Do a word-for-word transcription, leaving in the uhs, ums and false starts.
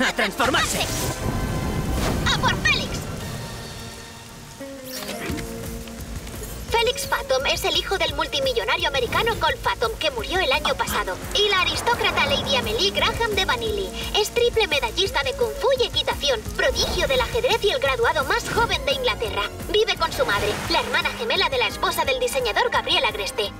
¡A transformarse! ¡A por Félix! Félix Fathom es el hijo del multimillonario americano Cole Fathom, que murió el año pasado, y la aristócrata Lady Amélie Graham de Vanilli. Es triple medallista de Kung Fu y equitación, prodigio del ajedrez y el graduado más joven de Inglaterra. Vive con su madre, la hermana gemela de la esposa del diseñador Gabriel Agreste.